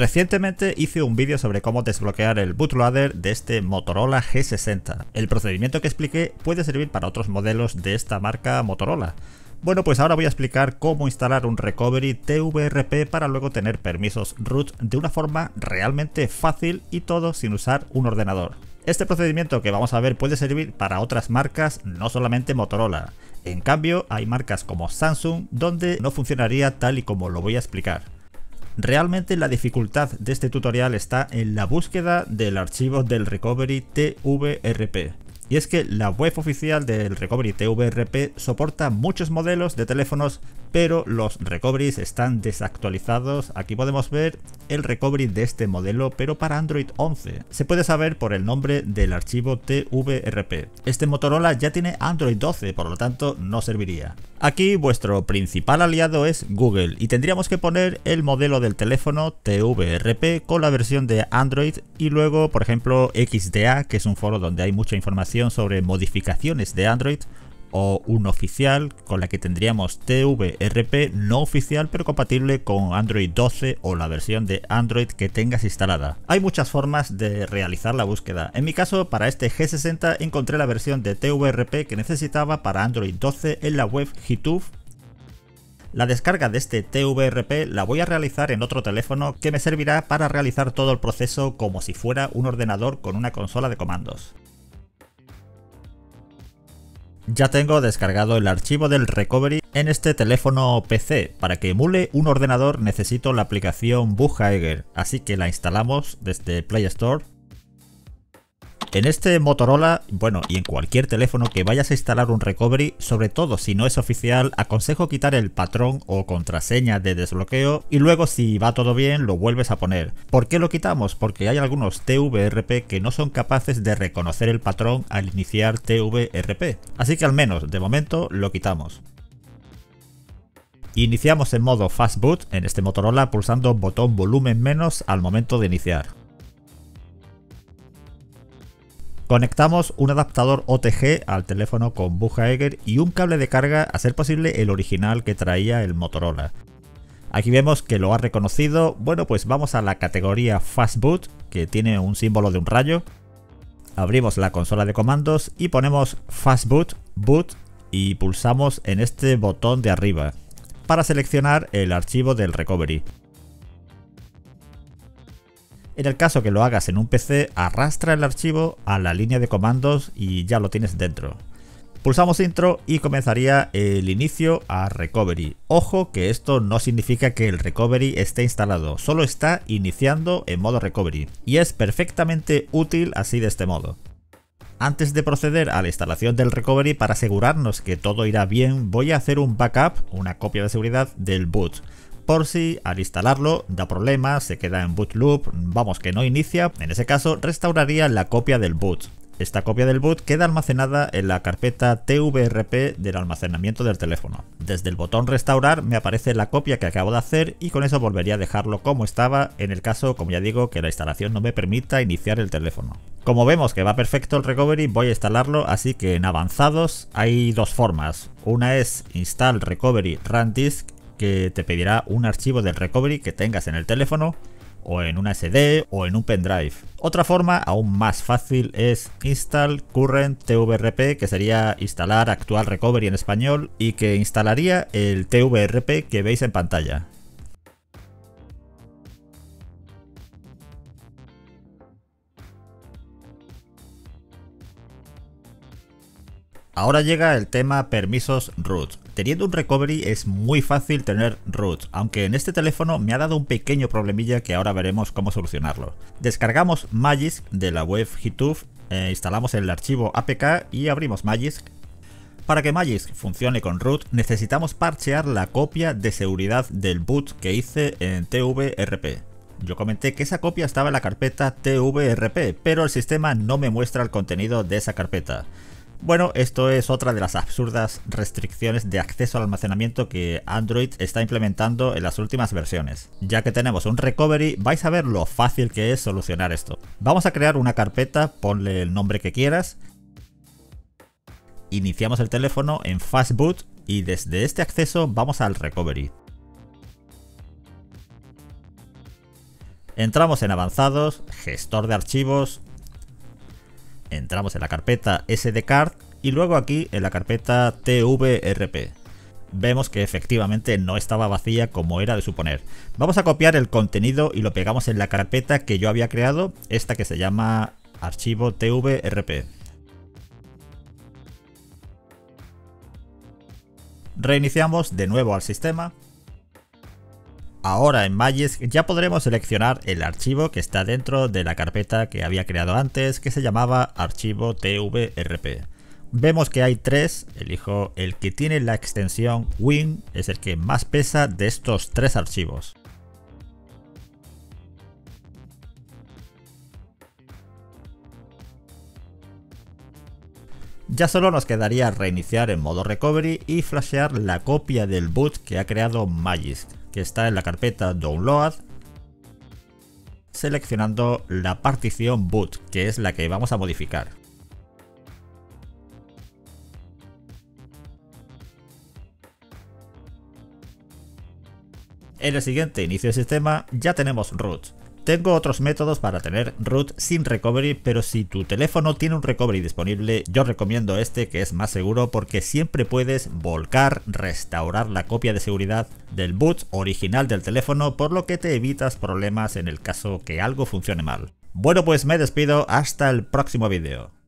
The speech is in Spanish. Recientemente hice un vídeo sobre cómo desbloquear el bootloader de este Motorola G60. El procedimiento que expliqué puede servir para otros modelos de esta marca Motorola. Bueno, pues ahora voy a explicar cómo instalar un recovery TWRP para luego tener permisos root de una forma realmente fácil y todo sin usar un ordenador. Este procedimiento que vamos a ver puede servir para otras marcas, no solamente Motorola. En cambio, hay marcas como Samsung donde no funcionaría tal y como lo voy a explicar. Realmente la dificultad de este tutorial está en la búsqueda del archivo del recovery TWRP. Y es que la web oficial del recovery TWRP soporta muchos modelos de teléfonos, pero los recoveries están desactualizados. Aquí podemos ver el recovery de este modelo, pero para Android 11. Se puede saber por el nombre del archivo TWRP. Este Motorola ya tiene Android 12, por lo tanto no serviría. Aquí vuestro principal aliado es Google y tendríamos que poner el modelo del teléfono TWRP con la versión de Android y luego, por ejemplo, XDA, que es un foro donde hay mucha información sobre modificaciones de Android, o un oficial con la que tendríamos TWRP no oficial pero compatible con Android 12 o la versión de Android que tengas instalada. Hay muchas formas de realizar la búsqueda. En mi caso, para este G60 encontré la versión de TWRP que necesitaba para Android 12 en la web GitHub. La descarga de este TWRP la voy a realizar en otro teléfono que me servirá para realizar todo el proceso como si fuera un ordenador con una consola de comandos. Ya tengo descargado el archivo del recovery en este teléfono PC. Para que emule un ordenador necesito la aplicación Buchhager, así que la instalamos desde Play Store. En este Motorola, bueno, y en cualquier teléfono que vayas a instalar un recovery, sobre todo si no es oficial, aconsejo quitar el patrón o contraseña de desbloqueo y luego, si va todo bien, lo vuelves a poner. ¿Por qué lo quitamos? Porque hay algunos TWRP que no son capaces de reconocer el patrón al iniciar TWRP. Así que al menos, de momento, lo quitamos. Iniciamos en modo Fastboot en este Motorola pulsando botón volumen menos al momento de iniciar. Conectamos un adaptador OTG al teléfono con Buchhager y un cable de carga, a ser posible el original que traía el Motorola. Aquí vemos que lo ha reconocido. Bueno, pues vamos a la categoría Fastboot, que tiene un símbolo de un rayo. Abrimos la consola de comandos y ponemos Fastboot, boot y pulsamos en este botón de arriba para seleccionar el archivo del recovery. En el caso que lo hagas en un PC, arrastra el archivo a la línea de comandos y ya lo tienes dentro. Pulsamos intro y comenzaría el inicio a recovery. Ojo que esto no significa que el recovery esté instalado, solo está iniciando en modo recovery y es perfectamente útil así de este modo. Antes de proceder a la instalación del recovery, para asegurarnos que todo irá bien, voy a hacer un backup, una copia de seguridad del boot. Por si al instalarlo da problemas, se queda en boot loop, vamos, que no inicia, en ese caso restauraría la copia del boot. Esta copia del boot queda almacenada en la carpeta TWRP del almacenamiento del teléfono. Desde el botón restaurar me aparece la copia que acabo de hacer y con eso volvería a dejarlo como estaba, en el caso, como ya digo, que la instalación no me permita iniciar el teléfono. Como vemos que va perfecto el recovery, voy a instalarlo, así que en avanzados hay dos formas. Una es install recovery run disk, que te pedirá un archivo del recovery que tengas en el teléfono o en una SD o en un pendrive. Otra forma aún más fácil es install current TWRP, que sería instalar actual recovery en español y que instalaría el TWRP que veis en pantalla. Ahora llega el tema permisos root. Teniendo un recovery es muy fácil tener root, aunque en este teléfono me ha dado un pequeño problemilla que ahora veremos cómo solucionarlo. Descargamos Magisk de la web GitHub, instalamos el archivo APK y abrimos Magisk. Para que Magisk funcione con root necesitamos parchear la copia de seguridad del boot que hice en TWRP. Yo comenté que esa copia estaba en la carpeta TWRP, pero el sistema no me muestra el contenido de esa carpeta. Bueno, esto es otra de las absurdas restricciones de acceso al almacenamiento que Android está implementando en las últimas versiones. Ya que tenemos un recovery, vais a ver lo fácil que es solucionar esto. Vamos a crear una carpeta, ponle el nombre que quieras. Iniciamos el teléfono en Fastboot y desde este acceso vamos al recovery. Entramos en avanzados, gestor de archivos, entramos en la carpeta SDCard y luego aquí en la carpeta TWRP. Vemos que efectivamente no estaba vacía como era de suponer. Vamos a copiar el contenido y lo pegamos en la carpeta que yo había creado, esta que se llama archivo TWRP. Reiniciamos de nuevo al sistema. Ahora en Magisk ya podremos seleccionar el archivo que está dentro de la carpeta que había creado antes, que se llamaba archivo TWRP. Vemos que hay tres, elijo el que tiene la extensión Win, es el que más pesa de estos tres archivos. Ya solo nos quedaría reiniciar en modo recovery y flashear la copia del boot que ha creado Magisk, que está en la carpeta Download, seleccionando la partición boot, que es la que vamos a modificar. En el siguiente inicio de sistema ya tenemos root. Tengo otros métodos para tener root sin recovery, pero si tu teléfono tiene un recovery disponible, yo recomiendo este, que es más seguro porque siempre puedes volcar, restaurar la copia de seguridad del boot original del teléfono, por lo que te evitas problemas en el caso que algo funcione mal. Bueno, pues me despido, hasta el próximo vídeo.